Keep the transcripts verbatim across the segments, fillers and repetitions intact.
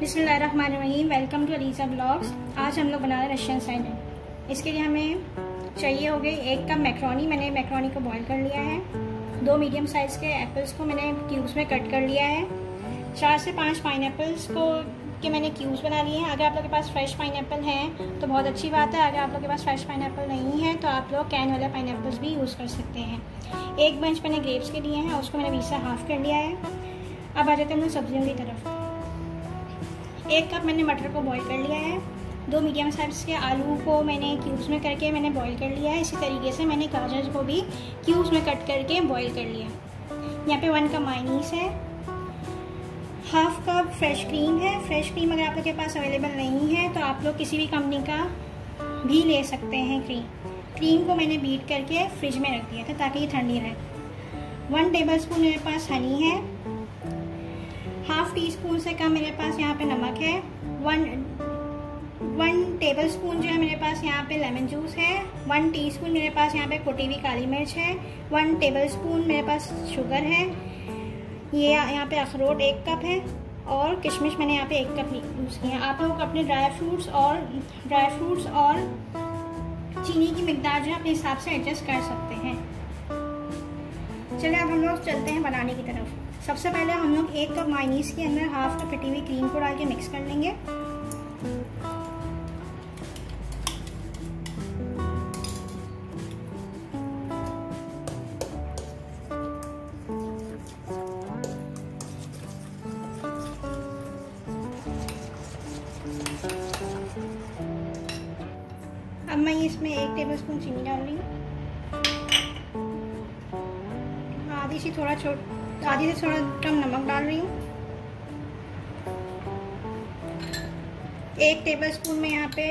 बिस्मिल्लाहिर्रहमानिर्रहीम। Welcome to Aliza vlogs. आज हम लोग बना रहे हैं रशियन सैलेड। इसके लिए हमें चाहिए हो गई एक कप मैक्रोनी। मैंने मैक्रोनी को बॉईल कर लिया है। दो मीडियम साइज़ के एप्पल्स को मैंने क्यूब्स में कट कर लिया है। चार से पाँच पाइनएप्पल्स को के मैंने क्यूब्स बना लिए हैं। अगर आप लोग के पास फ्रेश पाइनएप्पल हैं तो बहुत अच्छी बात है। अगर आप लोग के पास फ्रेश पाइनएप्पल नहीं है तो आप लोग कैन वाला पाइनएप्पल्स भी यूज़ कर सकते हैं। एक बंच मैंने ग्रेप्स के लिए हैं, उसको मैंने बीस से हाफ कर लिया है। अब आ जाते हैं हम लोग सब्जियों की तरफ। एक कप मैंने मटर को बॉईल कर लिया है। दो मीडियम साइज़ के आलू को मैंने क्यूब्स में करके मैंने बॉईल कर लिया है। इसी तरीके से मैंने गाजर को भी क्यूब्स में कट करके बॉईल कर लिया। यहाँ पे वन कप मायनीस है, हाफ कप फ्रेश क्रीम है। फ्रेश क्रीम अगर आप लोग के पास अवेलेबल नहीं है तो आप लोग किसी भी कंपनी का भी ले सकते हैं क्रीम। क्रीम को मैंने बीट करके फ्रिज में रख दिया था ताकि ये ठंडी रहे। वन टेबल स्पून मेरे पास हनी है। हाफ टी स्पून से कम मेरे पास यहाँ पे नमक है। वन वन टेबल स्पून जो है मेरे पास यहाँ पे लेमन जूस है। वन टीस्पून मेरे पास यहाँ पे कुटी हुई काली मिर्च है। वन टेबल स्पून मेरे पास शुगर है। ये यह यहाँ पे अखरोट एक कप है और किशमिश मैंने यहाँ पे एक कप यूज़ किया है। आप लोग अपने ड्राई फ्रूट्स और ड्राई फ्रूट्स और चीनी की मिकदार जो है अपने हिसाब से एडजस्ट कर सकते हैं। चले अब हम लोग चलते हैं बनाने की तरफ। सबसे पहले हम लोग एक कप मायनीस के अंदर हाफ कप पिटी हुई क्रीम को डाल के मिक्स कर लेंगे। अब मैं इसमें एक टेबलस्पून चीनी डाल रही हूँ। आधी सी थोड़ा छोटा आधी से थोड़ा कम नमक डाल रही हूँ। एक टेबलस्पून में यहाँ पे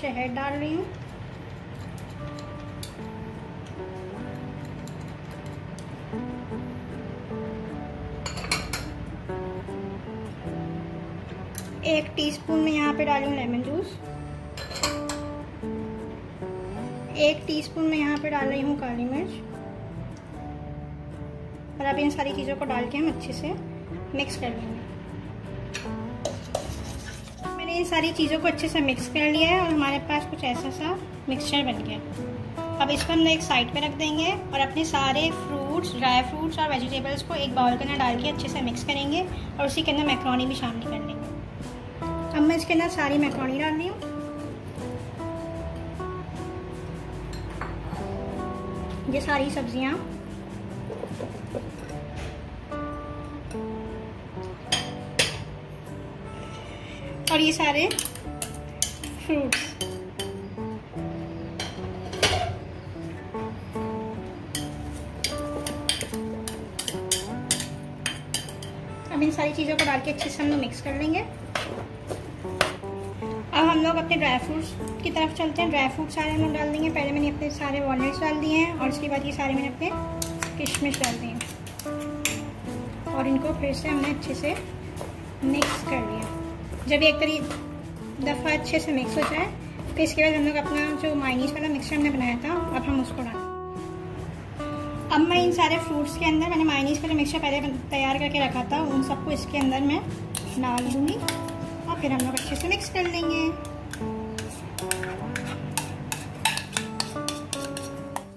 शहद डाल रही हूँ। एक टीस्पून में यहाँ पे डाली हूँ लेमन जूस। एक टीस्पून में यहाँ पे डाल रही हूँ काली मिर्च। और अब इन सारी चीज़ों को डाल के हम अच्छे से मिक्स कर लेंगे। मैंने इन सारी चीज़ों को अच्छे से मिक्स कर लिया है और हमारे पास कुछ ऐसा सा मिक्सचर बन गया। अब इसको हम एक साइड पे रख देंगे और अपने सारे फ्रूट्स, ड्राई फ्रूट्स और वेजिटेबल्स को एक बाउल के अंदर डाल के अच्छे से मिक्स करेंगे और उसी के अंदर मैक्रोनी भी शामिल कर लेंगे। अब मैं इसके अंदर सारी मैक्रोनी डाल रही हूँ। ये सारी सब्जियाँ और ये सारे फ्रूट्स। अब इन सारी चीज़ों को डाल के अच्छे से हम लोग मिक्स कर लेंगे। अब हम लोग अपने ड्राई फ्रूट्स की तरफ चलते हैं। ड्राई फ्रूट सारे हम लोग डाल देंगे। पहले मैंने अपने सारे वॉलनट्स डाल दिए हैं और उसके बाद ये सारे मैंने अपने किशमिश डाल दिए हैं और इनको फिर से हमने अच्छे से मिक्स कर लिया। जब एक तरी दफ़ा अच्छे से मिक्स हो जाए तो इसके बाद हम लोग अपना जो मायनीस वाला मिक्सचर हमने बनाया था अब हम उसको डालें। अब मैं इन सारे फ्रूट्स के अंदर मैंने मायनीस वाला मिक्सचर पहले तैयार करके रखा था उन सबको इसके अंदर मैं डाल दूँगी और फिर हम लोग अच्छे से मिक्स कर लेंगे।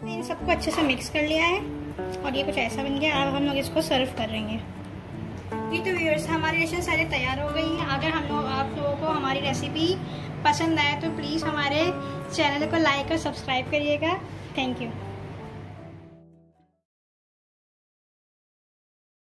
मैंने इन सबको अच्छे से मिक्स कर लिया है और ये कुछ ऐसा बन गया। अब हम लोग इसको सर्व कर लेंगे। जी तो व्यूअर्स, हमारी रेसिपी सारे तैयार हो गई है। अगर हम लोग आप लोगों को हमारी रेसिपी पसंद आए तो प्लीज़ हमारे चैनल को लाइक और सब्सक्राइब करिएगा। Thank you.